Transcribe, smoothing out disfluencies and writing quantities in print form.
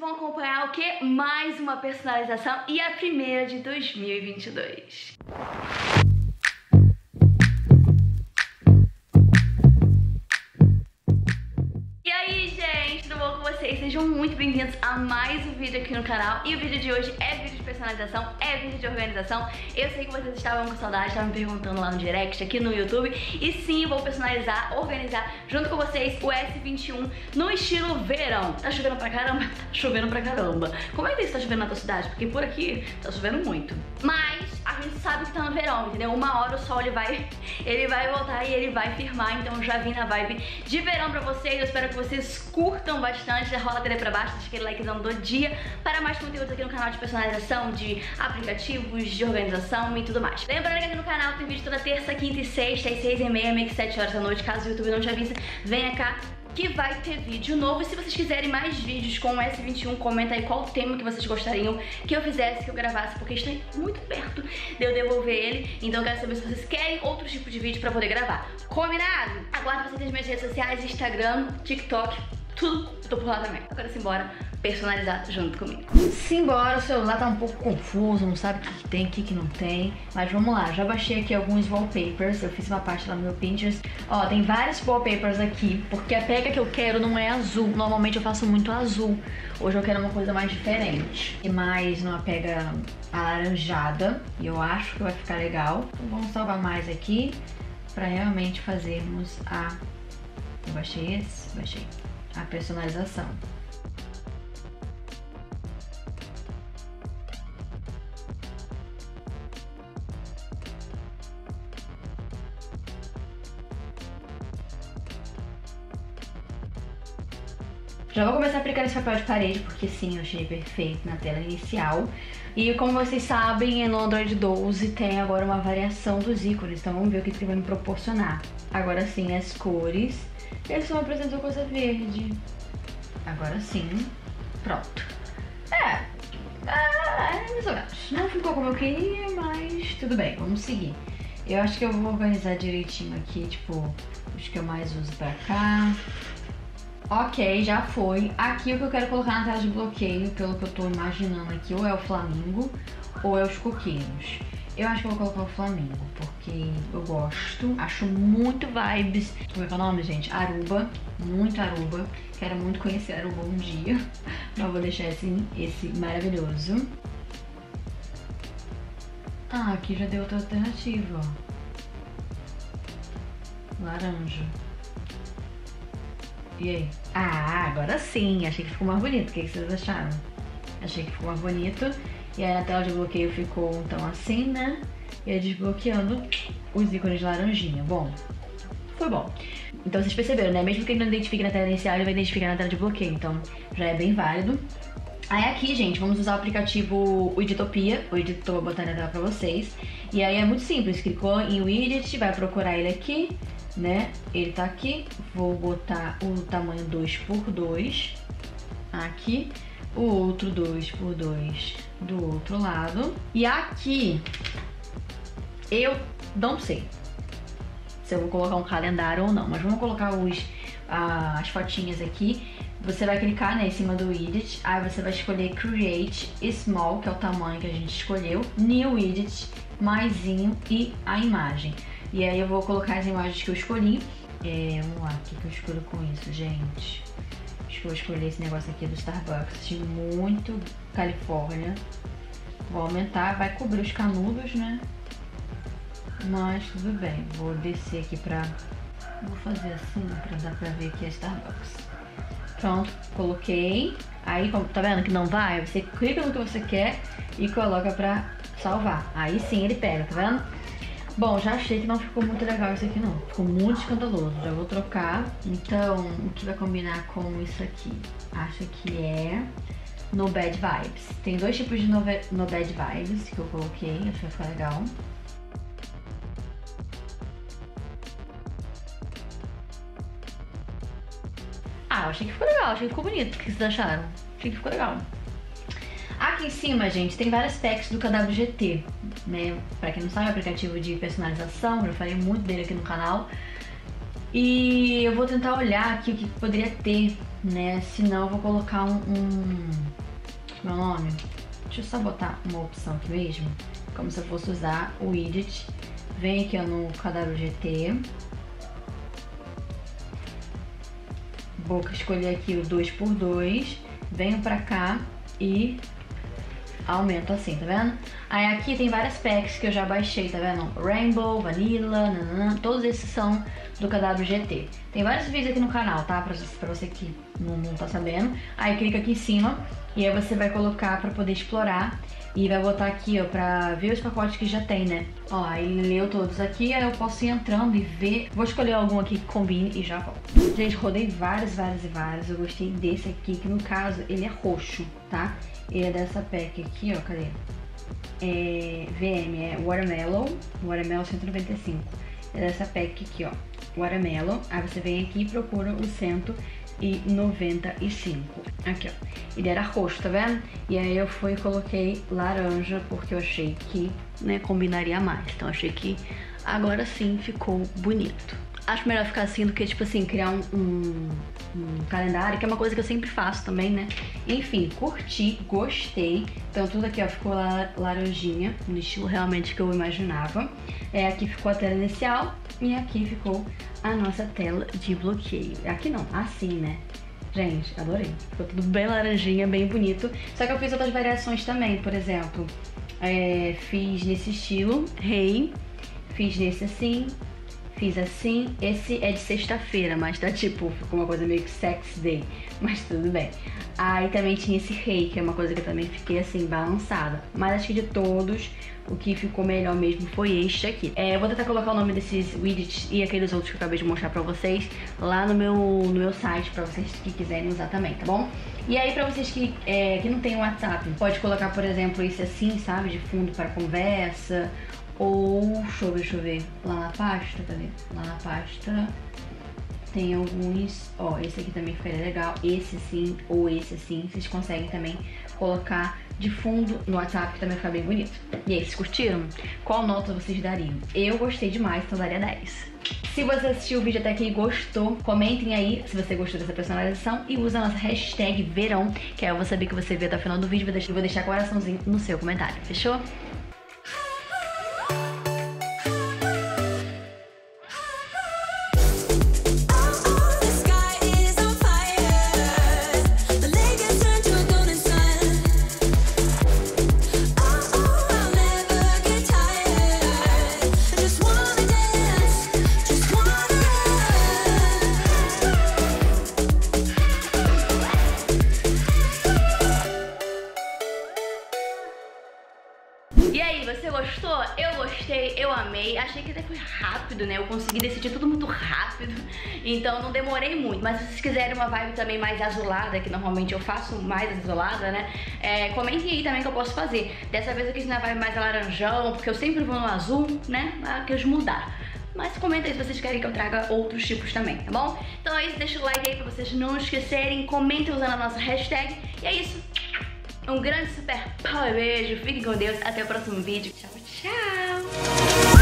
vão acompanhar o quê? Mais uma personalização e a primeira de 2022. Sejam muito bem-vindos a mais um vídeo aqui no canal. E o vídeo de hoje é vídeo de personalização, é vídeo de organização. Eu sei que vocês estavam com saudade, estavam me perguntando lá no direct, aqui no YouTube. E sim, vou personalizar, organizar junto com vocês o S21 no estilo verão. Tá chovendo pra caramba? Tá chovendo pra caramba. Como é que isso tá chovendo na tua cidade? Porque por aqui tá chovendo muito. Mas a gente sabe que tá no verão, entendeu? Uma hora o sol ele vai voltar e ele vai firmar. Então já vim na vibe de verão pra vocês. Eu espero que vocês curtam bastante. Já rola dele pra baixo, deixa aquele likezão do dia para mais conteúdos aqui no canal de personalização, de aplicativos, de organização e tudo mais. Lembrando que aqui no canal tem vídeo toda terça, quinta e sexta, às 6h30, meio que 7h da noite. Caso o YouTube não te avise, venha cá que vai ter vídeo novo. E se vocês quiserem mais vídeos com o S21, comenta aí qual tema que vocês gostariam que eu fizesse, que eu gravasse, porque está muito perto de eu devolver ele. Então eu quero saber se vocês querem outro tipo de vídeo pra poder gravar. Combinado? Aguardo vocês nas minhas redes sociais, Instagram, TikTok, tudo, tô por lá também. Agora simbora personalizar junto comigo. Simbora, o celular tá um pouco confuso, não sabe o que tem, o que não tem. Mas vamos lá, já baixei aqui alguns wallpapers, eu fiz uma parte lá no meu Pinterest. Ó, tem vários wallpapers aqui, porque a pega que eu quero não é azul. Normalmente eu faço muito azul, hoje eu quero uma coisa mais diferente. E mais numa pega alaranjada, e eu acho que vai ficar legal. Então vamos salvar mais aqui, pra realmente fazermos a... Eu baixei esse? Baixei. A personalização. Já vou começar a aplicar esse papel de parede, porque sim, eu achei perfeito na tela inicial. E como vocês sabem, no Android 12 tem agora uma variação dos ícones, então vamos ver o que ele vai me proporcionar. Agora sim, as cores. Ele só me apresentou coisa verde. Agora sim. Pronto. É. Mais ou menos. Não ficou como eu queria, mas tudo bem, vamos seguir. Eu acho que eu vou organizar direitinho aqui, tipo, os que eu mais uso pra cá. Ok, já foi. Aqui o que eu quero colocar na tela de bloqueio, pelo que eu tô imaginando aqui, ou é o Flamengo, ou é os coqueiros. Eu acho que eu vou colocar o Flamengo, porque eu gosto, acho muito vibes. Como é que é o nome, gente? Aruba, muito Aruba. Quero muito conhecer Aruba um dia. Mas vou deixar esse maravilhoso. Ah, aqui já deu outra alternativa, ó. Laranja. E aí? Ah, agora sim, achei que ficou mais bonito. O que vocês acharam? Achei que ficou mais bonito. E aí a tela de bloqueio ficou então assim, né? E aí desbloqueando os ícones de laranjinha. Bom, foi bom. Então vocês perceberam, né? Mesmo que ele não identifique na tela inicial, ele vai identificar na tela de bloqueio. Então já é bem válido. Aí aqui, gente, vamos usar o aplicativo Widtopia. O Widget eu vou botar na tela pra vocês. E aí é muito simples, clicou em Widget, vai procurar ele aqui, né? Ele tá aqui. Vou botar o tamanho 2x2 aqui. O outro 2x2 do outro lado. E aqui, eu não sei se eu vou colocar um calendário ou não, mas vamos colocar as fotinhas aqui. Você vai clicar, né, em cima do widget, aí você vai escolher Create Small, que é o tamanho que a gente escolheu, New Widget, maisinho e a imagem. E aí eu vou colocar as imagens que eu escolhi. Vamos lá, o que eu escolho com isso, gente? Acho que eu vou escolher esse negócio aqui do Starbucks, de muito Califórnia. Vou aumentar, vai cobrir os canudos, né? Mas tudo bem, vou descer aqui pra... Vou fazer assim, pra dar pra ver que é Starbucks. Pronto, coloquei. Aí, tá vendo que não vai? Você clica no que você quer e coloca pra salvar. Aí sim ele pega, tá vendo? Bom, já achei que não ficou muito legal isso aqui não. Ficou muito escandaloso, já vou trocar. Então, o que vai combinar com isso aqui? Acho que é No Bad Vibes. Tem dois tipos de No Bad Vibes que eu coloquei, acho que vai ficar legal. Ah, eu achei que ficou legal, achei que ficou bonito. O que vocês acharam? Achei que ficou legal. Aqui em cima, gente, tem várias packs do KWGT, né? Pra quem não sabe, é um aplicativo de personalização, já falei muito dele aqui no canal. E eu vou tentar olhar aqui o que poderia ter né? Senão eu vou colocar meu nome? Deixa eu só botar uma opção aqui mesmo, como se eu fosse usar o widget. Vem aqui, ó, no KWGT. Vou escolher aqui o 2x2, venho pra cá e aumento assim, tá vendo? Aí aqui tem várias packs que eu já baixei, tá vendo? Rainbow, Vanilla, nanana, todos esses são do KWGT. Tem vários vídeos aqui no canal, tá? Pra você que não tá sabendo. Aí clica aqui em cima e aí você vai colocar pra poder explorar e vai botar aqui, ó, pra ver os pacotes que já tem, né? Ó, aí leu todos aqui, aí eu posso ir entrando e ver. Vou escolher algum aqui que combine e já volto. Gente, rodei vários. Eu gostei desse aqui, que no caso ele é roxo, tá? Ele é dessa pack aqui, ó, cadê? É VM, é Watermelon 195. É dessa pack aqui, ó, Watermelon. Aí você vem aqui e procura o 195. Aqui, ó. Ele era roxo, tá vendo? E aí eu fui e coloquei laranja, porque eu achei que, né, combinaria mais. Então eu achei que agora sim ficou bonito. Acho melhor ficar assim do que, tipo assim, criar um calendário, que é uma coisa que eu sempre faço também, né? Enfim, curti, gostei. Então tudo aqui, ó, ficou laranjinha, no estilo realmente que eu imaginava. É, aqui ficou a tela inicial e aqui ficou a nossa tela de bloqueio. Aqui não, assim, né? Gente, adorei. Ficou tudo bem laranjinha, bem bonito. Só que eu fiz outras variações também, por exemplo. Fiz nesse estilo, rei. Fiz nesse assim. Fiz assim, esse é de sexta-feira, mas tá tipo, ficou uma coisa meio que sex day, mas tudo bem. Aí também tinha esse rei, que é uma coisa que eu também fiquei assim, balançada. Mas acho que de todos, o que ficou melhor mesmo foi este aqui. Eu vou tentar colocar o nome desses widgets e aqueles outros que eu acabei de mostrar pra vocês lá no meu site, pra vocês que quiserem usar também, tá bom? E aí pra vocês que não tem WhatsApp, pode colocar, por exemplo, esse assim, sabe, de fundo para conversa. Ou, deixa eu ver, lá na pasta, tá vendo? Lá na pasta tem alguns, ó, esse aqui também ficaria legal, esse sim, ou esse assim, vocês conseguem também colocar de fundo no WhatsApp, que também fica bem bonito. E aí, vocês curtiram? Qual nota vocês dariam? Eu gostei demais, então daria 10. Se você assistiu o vídeo até aqui e gostou, comentem aí se você gostou dessa personalização e usa a nossa hashtag verão, que aí eu vou saber que você viu até o final do vídeo, vou deixar coraçãozinho no seu comentário, fechou? Você gostou? Eu gostei, eu amei. Achei que até foi rápido, né? Eu consegui decidir tudo muito rápido, então não demorei muito. Mas se vocês quiserem uma vibe também mais azulada, que normalmente eu faço mais azulada, né? Comentem aí também que eu posso fazer. Dessa vez eu quis uma vibe mais alaranjão, porque eu sempre vou no azul, né? Ah, quis mudar. Mas comenta aí se vocês querem que eu traga outros tipos também, tá bom? Então é isso, deixa o like aí pra vocês não esquecerem. Comentem usando a nossa hashtag. E é isso. Um grande super pau e beijo, fiquem com Deus, até o próximo vídeo, tchau, tchau!